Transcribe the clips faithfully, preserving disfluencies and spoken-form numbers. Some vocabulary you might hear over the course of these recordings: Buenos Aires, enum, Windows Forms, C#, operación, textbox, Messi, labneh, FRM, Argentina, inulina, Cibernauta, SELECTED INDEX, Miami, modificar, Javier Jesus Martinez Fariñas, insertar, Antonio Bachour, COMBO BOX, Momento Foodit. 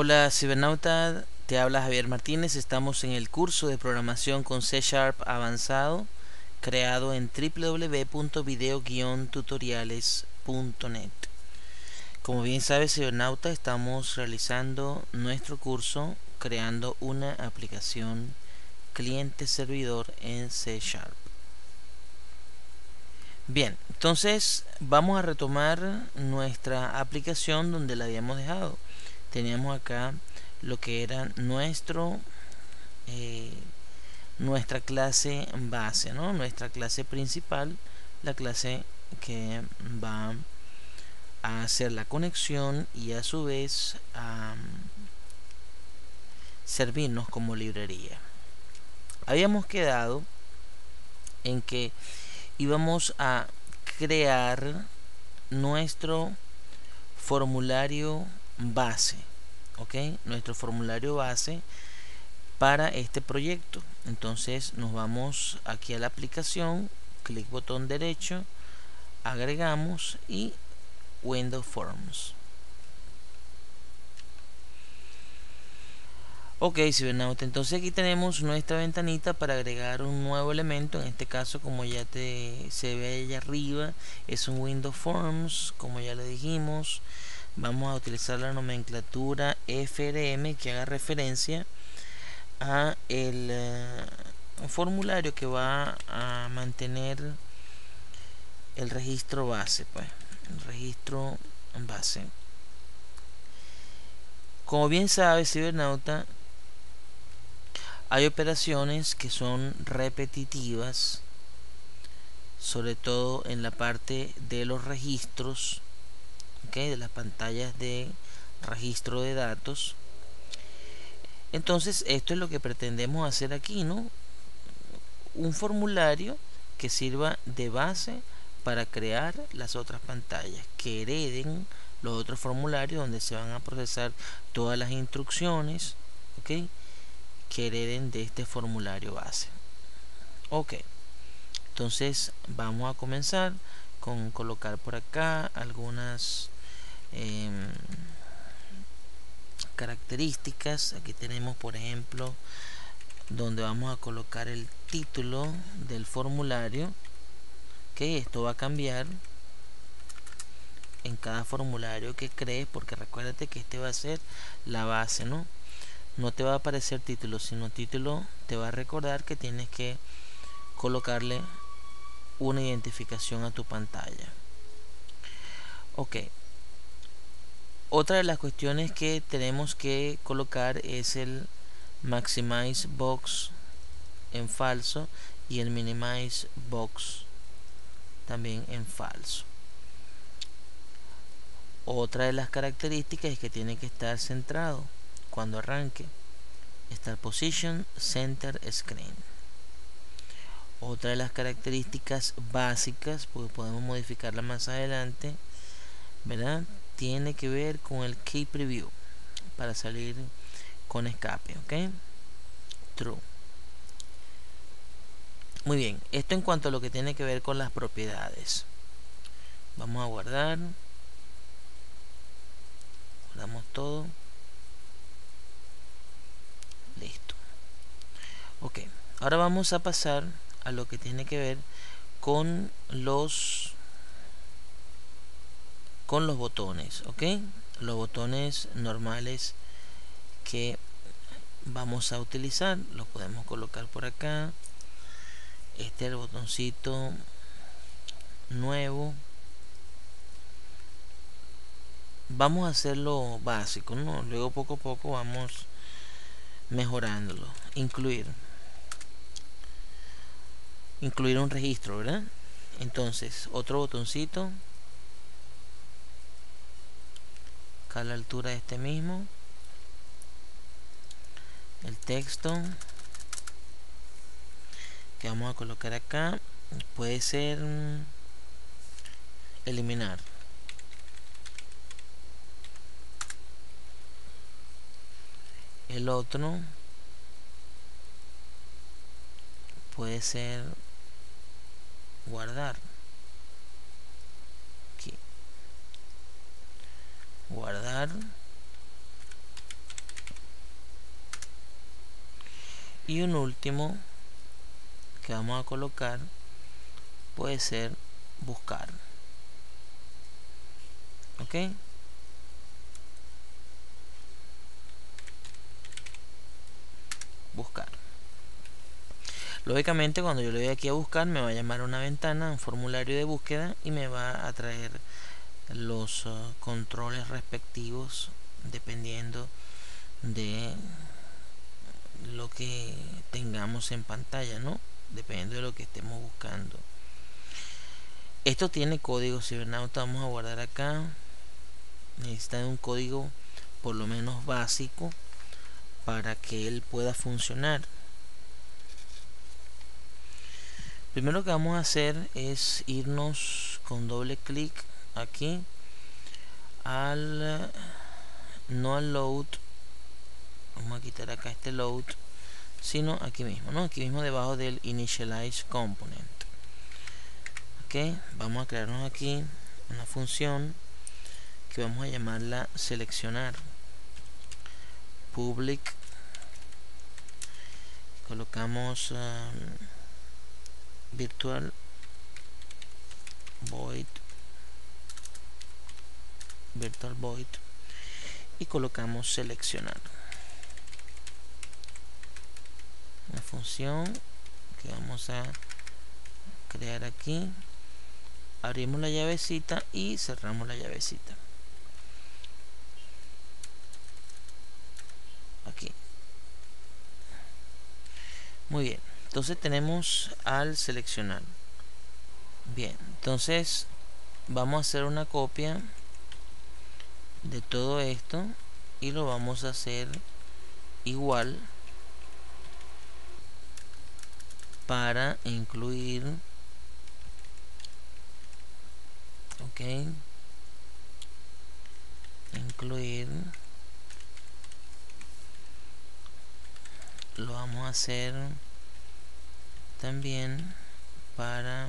Hola Cibernauta, te habla Javier Martínez. Estamos en el curso de programación con C sharp avanzado creado en doble u doble u doble u punto video guión tutoriales punto net. Como bien sabes Cibernauta, estamos realizando nuestro curso creando una aplicación cliente-servidor en C sharp. Bien, entonces vamos a retomar nuestra aplicación donde la habíamos dejado. Teníamos acá lo que era nuestro eh, nuestra clase base, ¿no? Nuestra clase principal, la clase que va a hacer la conexión y a su vez a servirnos como librería. Habíamos quedado en que íbamos a crear nuestro formulario base, ¿ok? Nuestro formulario base para este proyecto. Entonces nos vamos aquí a la aplicación, clic botón derecho, agregamos y Windows Forms. Ok, Cibernauta, entonces aquí tenemos nuestra ventanita para agregar un nuevo elemento. En este caso, como ya te, se ve allá arriba, es un Windows Forms, como ya le dijimos. Vamos a utilizar la nomenclatura F R M que haga referencia a el uh, formulario que va a mantener el registro base, pues, el registro base. Como bien sabes, Cibernauta, hay operaciones que son repetitivas, sobre todo en la parte de los registros, ¿okay? De las pantallas de registro de datos. Entonces esto es lo que pretendemos hacer aquí, ¿no? Un formulario que sirva de base para crear las otras pantallas, que hereden los otros formularios donde se van a procesar todas las instrucciones, ¿okay? Que hereden de este formulario base. Ok, entonces vamos a comenzar con colocar por acá algunas eh, características. Aquí tenemos, por ejemplo, donde vamos a colocar el título del formulario, que okay, esto va a cambiar en cada formulario que crees, porque recuérdate que este va a ser la base, ¿no? No te va a aparecer título, sino título te va a recordar que tienes que colocarle una identificación a tu pantalla. Ok, otra de las cuestiones que tenemos que colocar es el maximize box en falso y el minimize box también en falso. Otra de las características es que tiene que estar centrado cuando arranque. Start Position, Center Screen. Otra de las características básicas, porque podemos modificarla más adelante, ¿verdad? Tiene que ver con el Key Preview para salir con escape, ¿ok? True. Muy bien, esto en cuanto a lo que tiene que ver con las propiedades. Vamos a guardar. Guardamos todo. Listo. Ok, ahora vamos a pasar a lo que tiene que ver con los con los botones, ok, los botones normales que vamos a utilizar. Los podemos colocar por acá. Este es el botoncito nuevo. Vamos a hacerlo básico, ¿no? Luego poco a poco vamos mejorándolo. Incluir incluir un registro, ¿verdad? Entonces otro botoncito acá a la altura de este mismo, el texto que vamos a colocar acá puede ser eliminar. El otro puede ser guardar. Aquí. Guardar. y un último que vamos a colocar puede ser buscar. Ok, buscar. Lógicamente, cuando yo le doy aquí a buscar, me va a llamar a una ventana, un formulario de búsqueda, y me va a traer los uh, controles respectivos dependiendo de lo que tengamos en pantalla, ¿no? Dependiendo de lo que estemos buscando. Esto tiene código Cibernauta, vamos a guardar acá. Necesita un código por lo menos básico para que él pueda funcionar. Primero que vamos a hacer es irnos con doble clic aquí al no al load. Vamos a quitar acá este load, sino aquí mismo, ¿no? Aquí mismo debajo del initialize component. Ok, vamos a crearnos aquí una función que vamos a llamarla seleccionar public. Colocamos um, virtual void virtual void y colocamos seleccionar, una función que vamos a crear aquí. Abrimos la llavecita y cerramos la llavecita aquí. Muy bien, entonces tenemos al seleccionar. Bien, entonces vamos a hacer una copia de todo esto y lo vamos a hacer igual para incluir. Ok, incluir lo vamos a hacer también para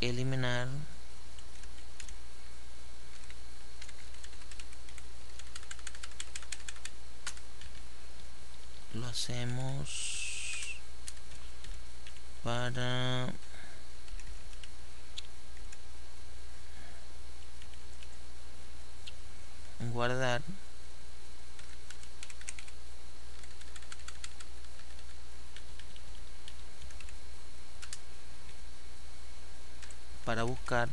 eliminar lo hacemos para guardar para buscar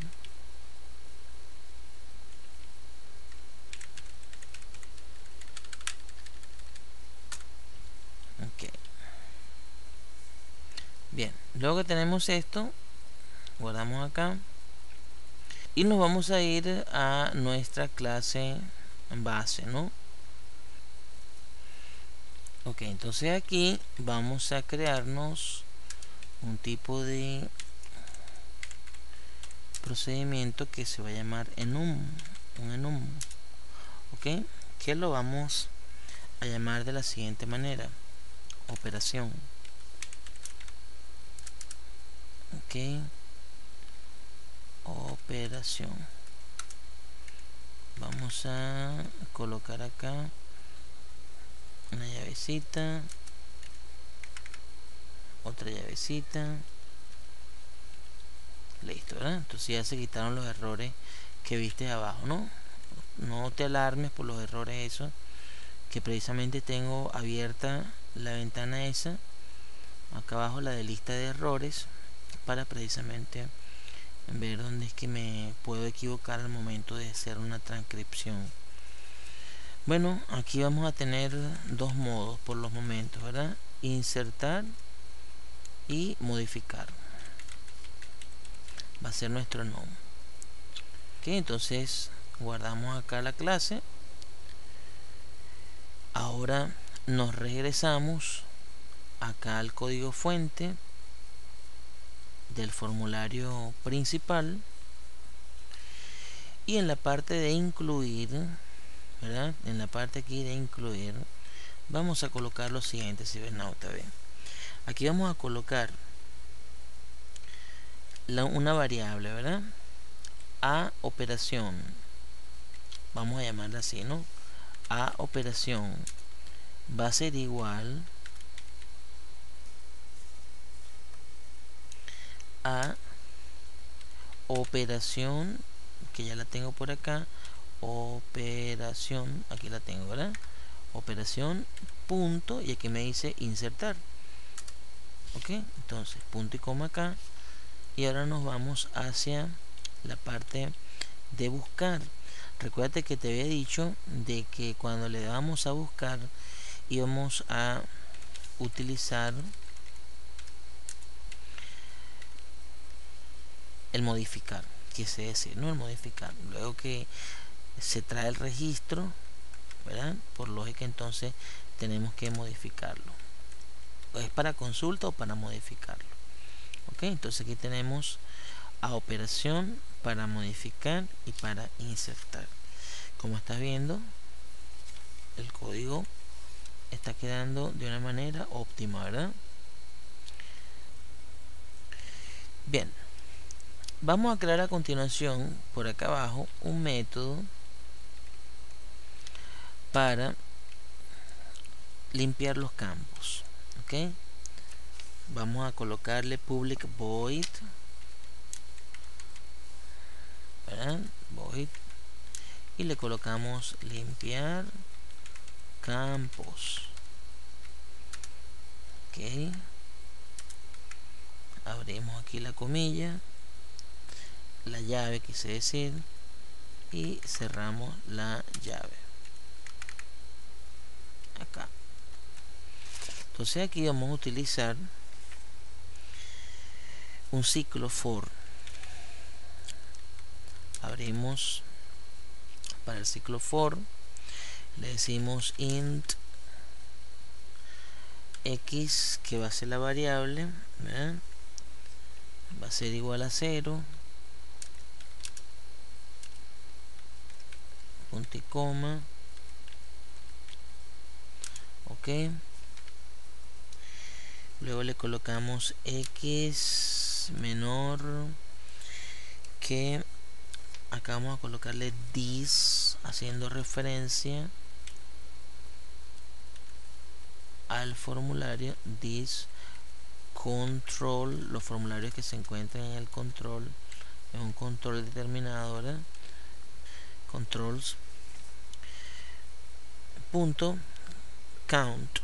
Bien, luego que tenemos esto, guardamos acá y nos vamos a ir a nuestra clase base, ¿no? Ok, entonces aquí vamos a crearnos un tipo de procedimiento que se va a llamar enum, un enum, ok, que lo vamos a llamar de la siguiente manera: operación. Ok, operación. Vamos a colocar acá una llavecita, otra llavecita. Listo, ¿verdad? Entonces ya se quitaron los errores que viste abajo, ¿no? No te alarmes por los errores esos, que precisamente tengo abierta la ventana esa, acá abajo la de lista de errores, para precisamente ver dónde es que me puedo equivocar al momento de hacer una transcripción. Bueno, aquí vamos a tener dos modos por los momentos, ¿verdad? Insertar y modificar. Va a ser nuestro enum. Ok, entonces guardamos acá la clase. Ahora nos regresamos acá al código fuente del formulario principal y en la parte de incluir, ¿verdad? En la parte aquí de incluir vamos a colocar lo siguiente, Cibernauta. ¿Ve? Aquí vamos a colocar la, una variable, ¿verdad? A operación, vamos a llamarla así, ¿no? a operación va a ser igual a operación, que ya la tengo por acá, operación, aquí la tengo, ¿verdad? Operación punto, y aquí me dice insertar, ok, entonces punto y coma acá, y ahora nos vamos hacia la parte de buscar. Recuérdate que te había dicho de que cuando le damos a buscar íbamos a utilizar el modificar, que se dice, no el modificar, luego que se trae el registro, ¿verdad? Por lógica entonces tenemos que modificarlo, o es para consulta o para modificarlo, ok. Entonces aquí tenemos a operación para modificar y para insertar. Como estás viendo, el código está quedando de una manera óptima, ¿verdad? Bien, vamos a crear a continuación por acá abajo un método para limpiar los campos, ok. Vamos a colocarle public void, ¿verdad? Void, y le colocamos limpiar campos, ok. Abrimos aquí la comilla, la llave quise decir, y cerramos la llave acá. Entonces aquí vamos a utilizar un ciclo for. Abrimos para el ciclo for, le decimos int x, que va a ser la variable, ¿verdad? Va a ser igual a cero, punto y coma, ok. Luego le colocamos x menor que, acá vamos a colocarle this, haciendo referencia al formulario this control, los formularios que se encuentran en el control, en un control determinado, ¿verdad? Controls punto count,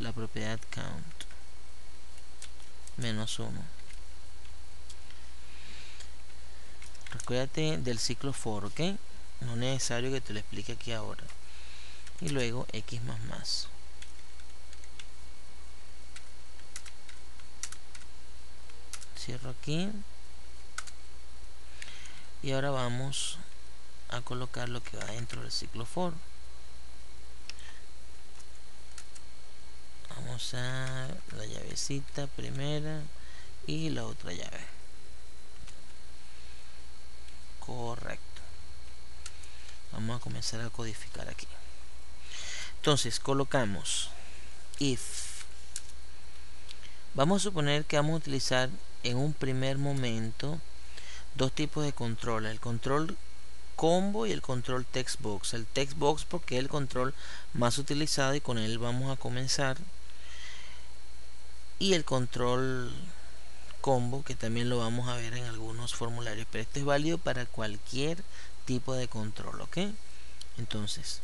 la propiedad count menos uno. Recuérdate del ciclo for, ok, no es necesario que te lo explique aquí ahora. Y luego x más más, cierro aquí, y ahora vamos a colocar lo que va dentro del ciclo for. Vamos a la llavecita primera y la otra llave, correcto. Vamos a comenzar a codificar aquí. Entonces colocamos if, vamos a suponer que vamos a utilizar en un primer momento dos tipos de control, el control combo y el control textbox. El textbox porque es el control más utilizado y con él vamos a comenzar, y el control combo que también lo vamos a ver en algunos formularios, pero este es válido para cualquier tipo de control, ok. Entonces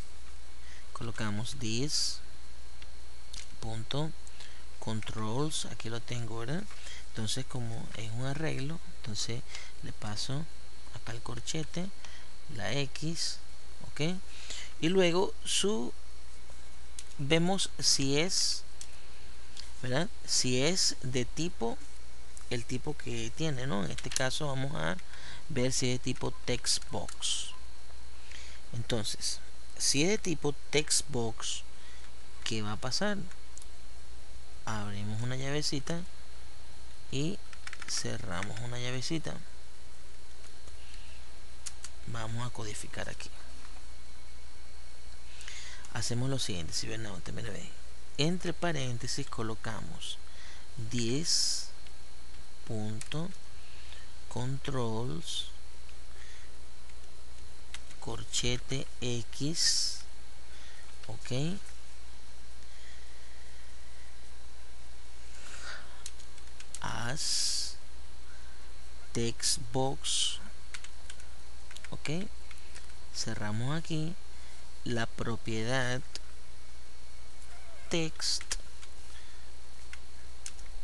colocamos this punto controls, aquí lo tengo ahora. Entonces como es un arreglo, entonces le paso acá el corchete, la x, ok, y luego su vemos si es, ¿verdad? Si es de tipo, el tipo que tiene, ¿no? En este caso vamos a ver si es de tipo textbox. Entonces si es de tipo textbox, ¿qué va a pasar? Abrimos una llavecita y cerramos una llavecita. Vamos a codificar aquí. Hacemos lo siguiente, si ven, no, mira, ve. Entre paréntesis colocamos this punto controls corchete X, ok, as textbox, ok, cerramos aquí, la propiedad text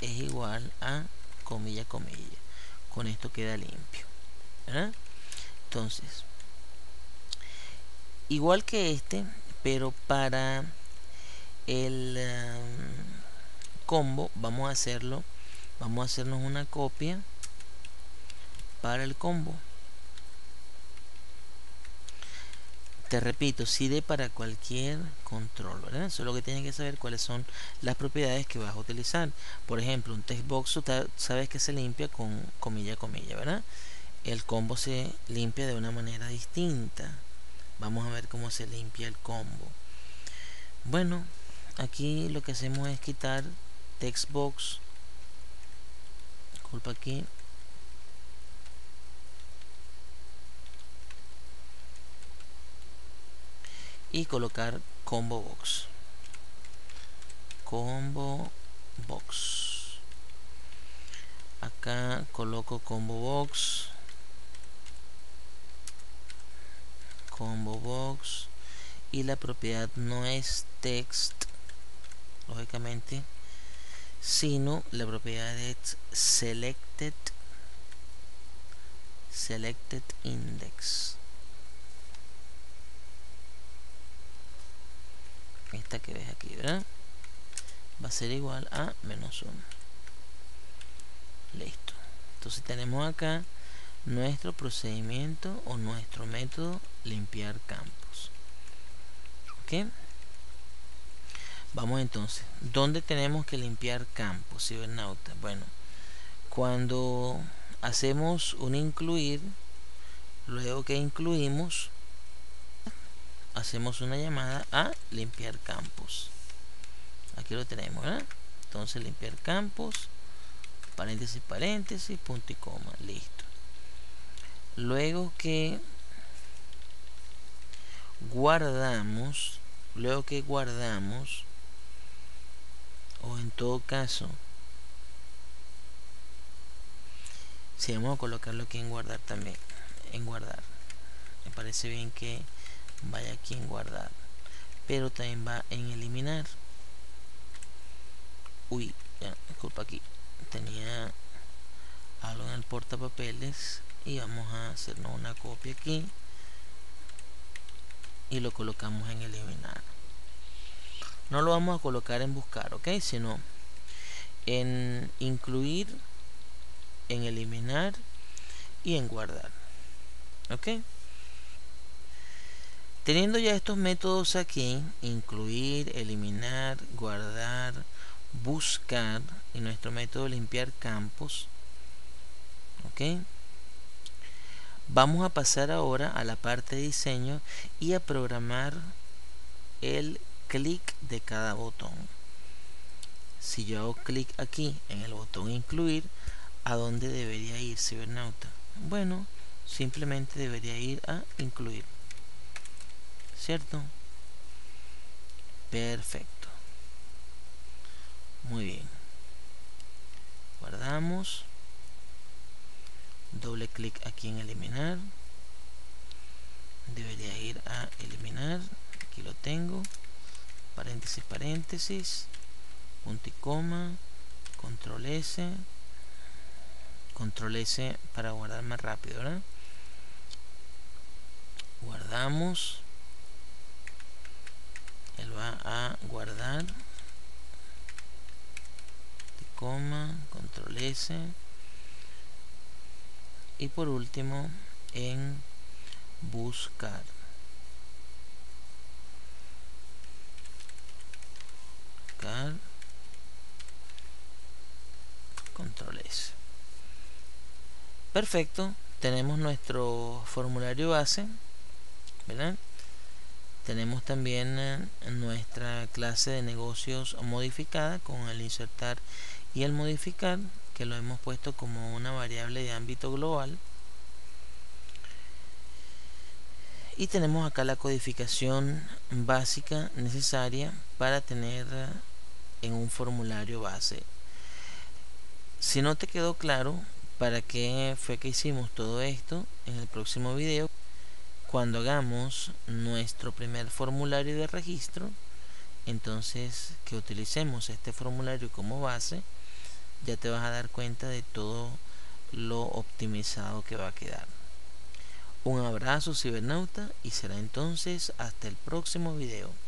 es igual a comilla comilla, con esto queda limpio, ¿verdad? Entonces, igual que este, pero para el um, combo, vamos a hacerlo, vamos a hacernos una copia para el combo. Te repito, sirve para cualquier control, ¿verdad? Solo que tienes que saber cuáles son las propiedades que vas a utilizar. Por ejemplo, un textbox, sabes que se limpia con comilla comilla, ¿verdad? El combo se limpia de una manera distinta. Vamos a ver cómo se limpia el combo. Bueno, aquí lo que hacemos es quitar textbox, disculpa, aquí y colocar combo box, combo box, acá coloco combo box, combo box, y la propiedad no es text, lógicamente, sino la propiedad es selected, selected index, esta que ves aquí, ¿verdad? Va a ser igual a menos uno. Listo. Entonces tenemos acá nuestro procedimiento o nuestro método limpiar campos. ¿Ok? Vamos entonces. ¿Dónde tenemos que limpiar campos, Cibernauta? Bueno, cuando hacemos un incluir, luego que incluimos, hacemos una llamada a limpiar campos. Aquí lo tenemos, ¿verdad? Entonces limpiar campos, paréntesis, paréntesis, punto y coma, listo. Luego que guardamos, luego que guardamos, o en todo caso, si vamos a colocarlo aquí en guardar también, en guardar, me parece bien que vaya aquí en guardar, pero también va en eliminar. Uy, ya, disculpa, aquí tenía algo en el portapapeles y vamos a hacernos una copia aquí y lo colocamos en eliminar. No lo vamos a colocar en buscar, ok, sino en incluir, en eliminar y en guardar, ok. Teniendo ya estos métodos aquí, incluir, eliminar, guardar, buscar y nuestro método limpiar campos, ¿ok? Vamos a pasar ahora a la parte de diseño y a programar el clic de cada botón. Si yo hago clic aquí en el botón incluir, ¿a dónde debería ir, Cibernauta? Bueno, simplemente debería ir a incluir. ¿Cierto? Perfecto. Muy bien. Guardamos. Doble clic aquí en eliminar. Debería ir a eliminar. Aquí lo tengo. Paréntesis, paréntesis. Punto y coma. Control S. Control S para guardar más rápido, ¿verdad? Guardamos. Él va a guardar, coma, control S, y por último en buscar. Buscar, control S. Perfecto, tenemos nuestro formulario base, ¿verdad? Tenemos también nuestra clase de negocios modificada con el insertar y el modificar, que lo hemos puesto como una variable de ámbito global. y tenemos acá la codificación básica necesaria para tener en un formulario base. Si no te quedó claro para qué fue que hicimos todo esto, en el próximo video, cuando hagamos nuestro primer formulario de registro, entonces que utilicemos este formulario como base, ya te vas a dar cuenta de todo lo optimizado que va a quedar. Un abrazo, cibernauta, y será entonces hasta el próximo video.